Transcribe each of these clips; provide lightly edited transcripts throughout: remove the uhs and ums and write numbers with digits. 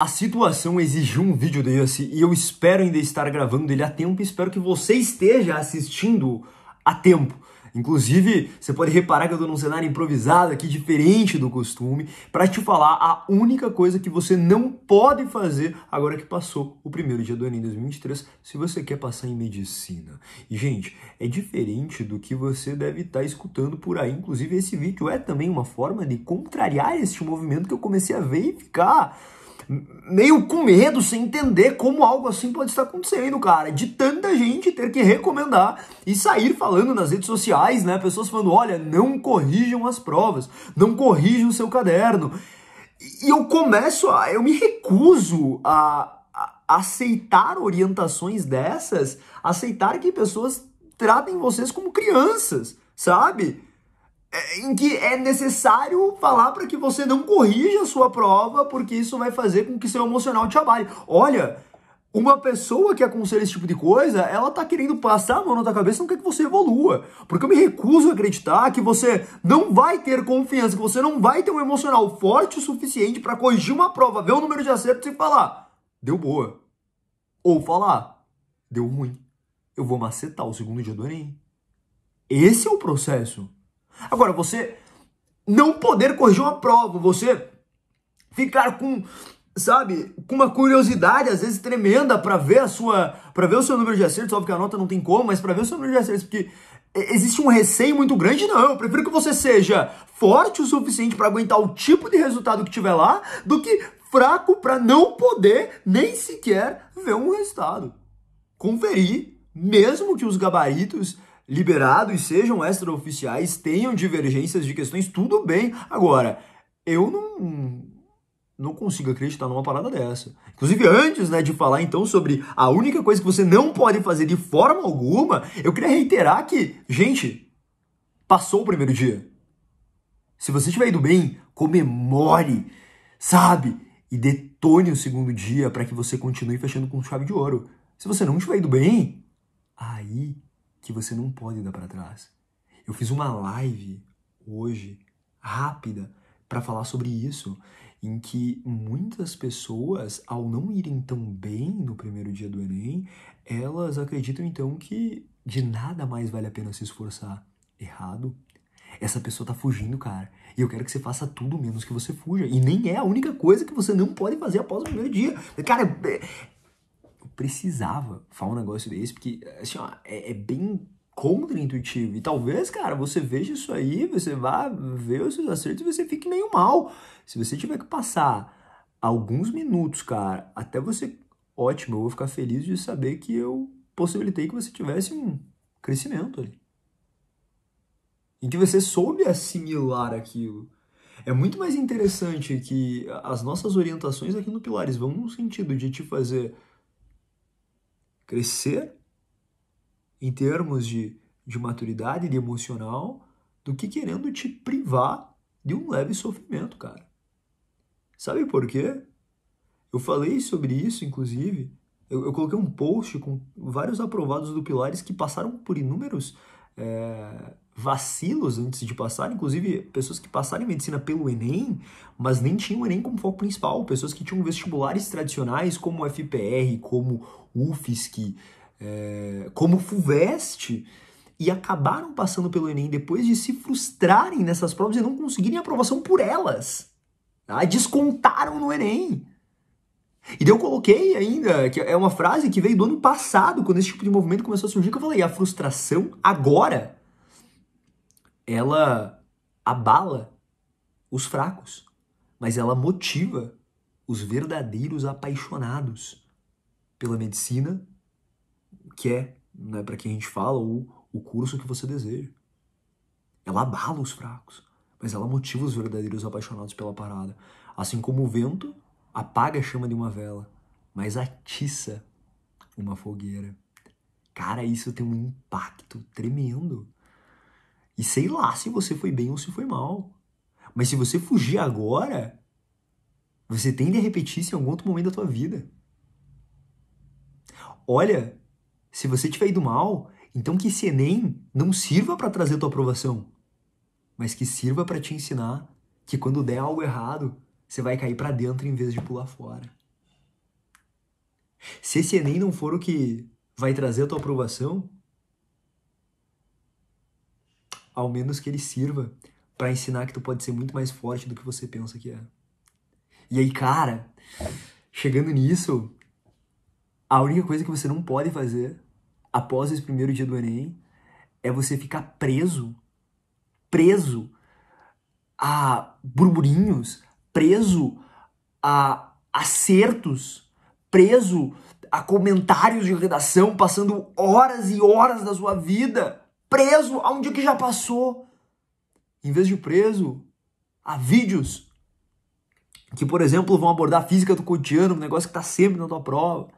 A situação exigiu um vídeo desse e eu espero ainda estar gravando ele a tempo e espero que você esteja assistindo a tempo. Inclusive, você pode reparar que eu estou num cenário improvisado aqui, diferente do costume, para te falar a única coisa que você não pode fazer agora que passou o primeiro dia do ENEM 2023, se você quer passar em medicina. E, gente, é diferente do que você deve estar escutando por aí. Inclusive, esse vídeo é também uma forma de contrariar este movimento que eu comecei a ver e ficar meio com medo, sem entender como algo assim pode estar acontecendo, cara. De tanta gente ter que recomendar e sair falando nas redes sociais, né? Pessoas falando, olha, não corrijam as provas, não corrijam o seu caderno. E eu me recuso a aceitar orientações dessas, aceitar que pessoas tratem vocês como crianças, sabe? Em que é necessário falar para que você não corrija a sua prova, porque isso vai fazer com que seu emocional te abale. Olha, uma pessoa que aconselha esse tipo de coisa, ela tá querendo passar a mão na tua cabeça e não quer que você evolua. Porque eu me recuso a acreditar que você não vai ter confiança, que você não vai ter um emocional forte o suficiente para corrigir uma prova, ver o número de acertos e falar, deu boa. Ou falar, deu ruim. Eu vou macetar o segundo dia do ENEM. Esse é o processo. Agora, você não poder corrigir uma prova, você ficar com, sabe, com uma curiosidade, às vezes, tremenda para ver o seu número de acertos, óbvio que a nota não tem como, mas para ver o seu número de acertos, porque existe um receio muito grande, não, eu prefiro que você seja forte o suficiente para aguentar o tipo de resultado que tiver lá, do que fraco para não poder nem sequer ver um resultado. Conferir, mesmo que os gabaritos liberados, sejam extraoficiais, tenham divergências de questões, tudo bem. Agora, eu não consigo acreditar numa parada dessa. Inclusive, antes, né, de falar, então, sobre a única coisa que você não pode fazer de forma alguma, eu queria reiterar que, gente, passou o primeiro dia. Se você tiver ido bem, comemore, sabe? E detone o segundo dia para que você continue fechando com chave de ouro. Se você não tiver ido bem, aí que você não pode dar para trás. Eu fiz uma live hoje, rápida, para falar sobre isso, em que muitas pessoas, ao não irem tão bem no primeiro dia do ENEM, elas acreditam então que de nada mais vale a pena se esforçar. Errado. Essa pessoa tá fugindo, cara. E eu quero que você faça tudo menos que você fuja. E nem é a única coisa que você não pode fazer após o primeiro dia. Cara, precisava falar um negócio desse, porque assim, ó, é bem contra-intuitivo. E talvez, cara, você veja isso aí, você vá ver os seus acertos e você fique meio mal. Se você tiver que passar alguns minutos, cara, até você... Ótimo, eu vou ficar feliz de saber que eu possibilitei que você tivesse um crescimento ali. E que você soube assimilar aquilo. É muito mais interessante que as nossas orientações aqui no Pilares vão no sentido de te fazer crescer em termos de maturidade, de emocional, do que querendo te privar de um leve sofrimento, cara. Sabe por quê? Eu falei sobre isso, inclusive, eu coloquei um post com vários aprovados do Pilares que passaram por inúmeros vacilos antes de passar, inclusive pessoas que passaram em medicina pelo ENEM, mas nem tinham o ENEM como foco principal, pessoas que tinham vestibulares tradicionais como o FPR, como UFSC, como FUVEST, e acabaram passando pelo ENEM depois de se frustrarem nessas provas e não conseguirem aprovação por elas. Tá? Descontaram no ENEM. E daí eu coloquei ainda, que é uma frase que veio do ano passado, quando esse tipo de movimento começou a surgir, que eu falei, a frustração agora ela abala os fracos, mas ela motiva os verdadeiros apaixonados pela medicina, que é, né, para quem a gente fala, o curso que você deseja. Ela abala os fracos, mas ela motiva os verdadeiros apaixonados pela parada. Assim como o vento apaga a chama de uma vela, mas atiça uma fogueira. Cara, isso tem um impacto tremendo. E sei lá se você foi bem ou se foi mal. Mas se você fugir agora, você tende a repetir isso em algum outro momento da tua vida. Olha, se você tiver ido mal, então que esse ENEM não sirva para trazer tua aprovação, mas que sirva para te ensinar que quando der algo errado, você vai cair para dentro em vez de pular fora. Se esse ENEM não for o que vai trazer a tua aprovação, ao menos que ele sirva pra ensinar que tu pode ser muito mais forte do que você pensa que é. E aí, cara, chegando nisso, a única coisa que você não pode fazer após esse primeiro dia do ENEM é você ficar preso a burburinhos, preso a acertos, preso a comentários de redação, passando horas e horas da sua vida, preso a um dia que já passou. Em vez de preso a vídeos que, por exemplo, vão abordar a física do cotidiano, um negócio que tá sempre na tua prova.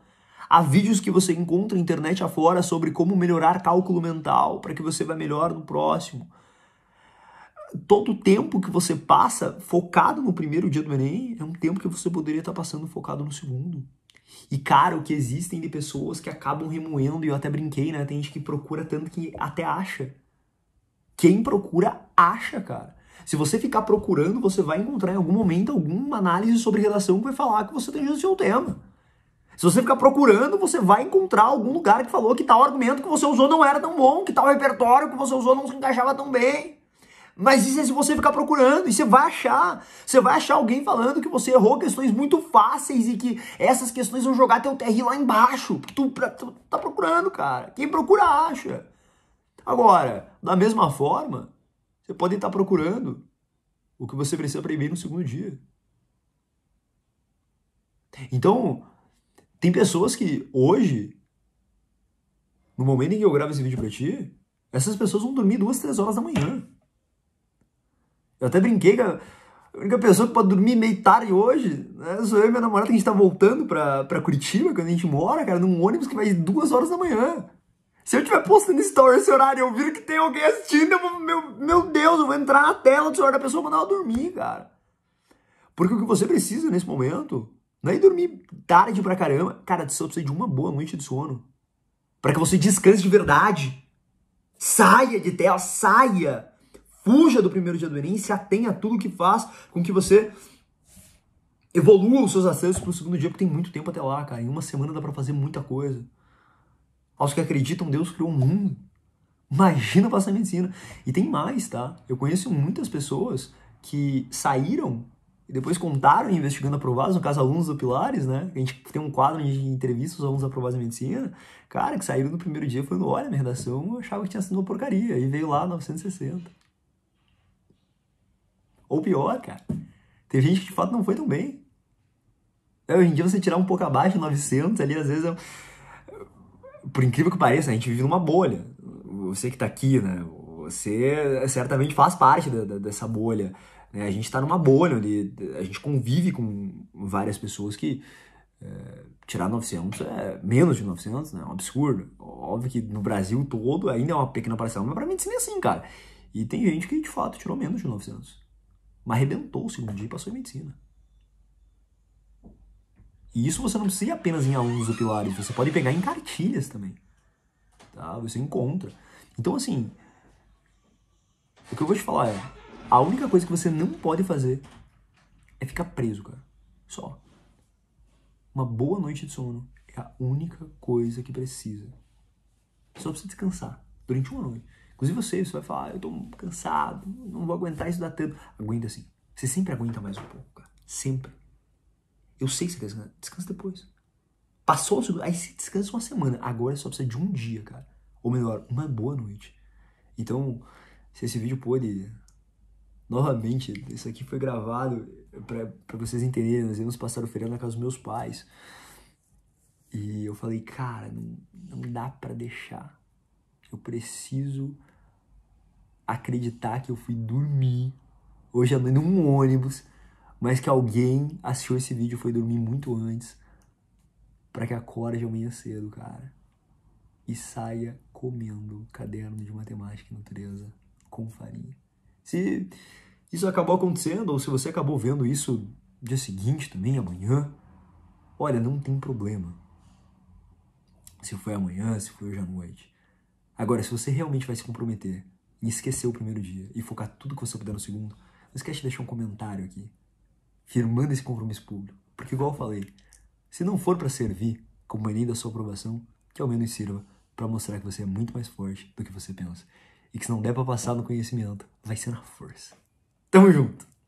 Há vídeos que você encontra na internet afora sobre como melhorar cálculo mental para que você vá melhor no próximo. Todo o tempo que você passa focado no primeiro dia do ENEM é um tempo que você poderia estar passando focado no segundo. E, cara, o que existem de pessoas que acabam remoendo, e eu até brinquei, né? Tem gente que procura tanto que até acha. Quem procura, acha, cara. Se você ficar procurando, você vai encontrar em algum momento alguma análise sobre redação que vai falar que você tem justo o tema. Se você ficar procurando, você vai encontrar algum lugar que falou que tal argumento que você usou não era tão bom, que tal repertório que você usou não se encaixava tão bem. Mas isso é se você ficar procurando, e você vai achar alguém falando que você errou questões muito fáceis e que essas questões vão jogar teu TR lá embaixo. Tu tá procurando, cara. Quem procura, acha. Agora, da mesma forma, você pode estar procurando o que você precisa aprender no segundo dia. Então, tem pessoas que hoje, no momento em que eu gravo esse vídeo pra ti, essas pessoas vão dormir 2, 3 horas da manhã. Eu até brinquei que a única pessoa que pode dormir meio tarde hoje, né, sou eu e minha namorada, que a gente tá voltando pra Curitiba, quando a gente mora, cara, num ônibus que vai 2 horas da manhã. Se eu estiver postando story esse horário e eu vir que tem alguém assistindo, meu Deus, eu vou entrar na tela do celular da pessoa e mandar ela dormir, cara. Porque o que você precisa nesse momento não é dormir tarde pra caramba. Cara, você só precisa de uma boa noite de sono. Pra que você descanse de verdade. Saia de tela, saia. Fuja do primeiro dia do ENEM e se atenha a tudo que faz com que você evolua os seus acessos pro segundo dia, porque tem muito tempo até lá, cara. Em uma semana dá pra fazer muita coisa. Aos que acreditam, Deus criou o mundo. Imagina passar medicina. E tem mais, tá? Eu conheço muitas pessoas que saíram e depois contaram investigando aprovados, no caso, alunos do Pilares, né? A gente tem um quadro de entrevistas, alunos aprovados em medicina. Cara, que saíram no primeiro dia falando, olha, minha redação eu achava que tinha sido uma porcaria. E veio lá 960. Ou pior, cara. Teve gente que de fato não foi tão bem. Hoje em dia você tirar um pouco abaixo, 900 ali, às vezes é... Por incrível que pareça, a gente vive numa bolha. Você que tá aqui, né? Você certamente faz parte dessa bolha. A gente está numa bolha, onde a gente convive com várias pessoas que tirar 900 é menos de 900, né? É um absurdo. Óbvio que no Brasil todo ainda é uma pequena parcela, mas pra mim é assim, cara. E tem gente que de fato tirou menos de 900. Mas arrebentou o segundo dia e passou em medicina. E isso você não precisa ir apenas em alunos do Pilares, você pode pegar em cartilhas também. Tá? Você encontra. Então, assim, o que eu vou te falar é, a única coisa que você não pode fazer é ficar preso, cara. Só. Uma boa noite de sono é a única coisa que precisa. Só precisa descansar durante uma noite. Inclusive você vai falar, eu tô cansado, não vou aguentar estudar tanto. Aguenta sim. Você sempre aguenta mais um pouco, cara. Sempre. Eu sei que você quer descansar. Descansa depois. Passou o segundo. Aí você descansa uma semana. Agora só precisa de um dia, cara. Ou melhor, uma boa noite. Então, se esse vídeo pôde... Novamente, isso aqui foi gravado pra vocês entenderem. Nós íamos passar o feriado na casa dos meus pais. E eu falei, cara, não dá pra deixar. Eu preciso acreditar que eu fui dormir hoje à noite num ônibus, mas que alguém assistiu esse vídeo e foi dormir muito antes pra que acorde amanhã cedo, cara. E saia comendo caderno de matemática e natureza com farinha. Se isso acabou acontecendo, ou se você acabou vendo isso dia seguinte também, amanhã, olha, não tem problema. Se foi amanhã, se foi hoje à noite. Agora, se você realmente vai se comprometer em esquecer o primeiro dia e focar tudo que você puder no segundo, não esquece de deixar um comentário aqui, firmando esse compromisso público. Porque igual eu falei, se não for pra servir, como o Enem da sua aprovação, que ao menos sirva para mostrar que você é muito mais forte do que você pensa. E que se não der para passar no conhecimento, vai ser na força. Tamo junto!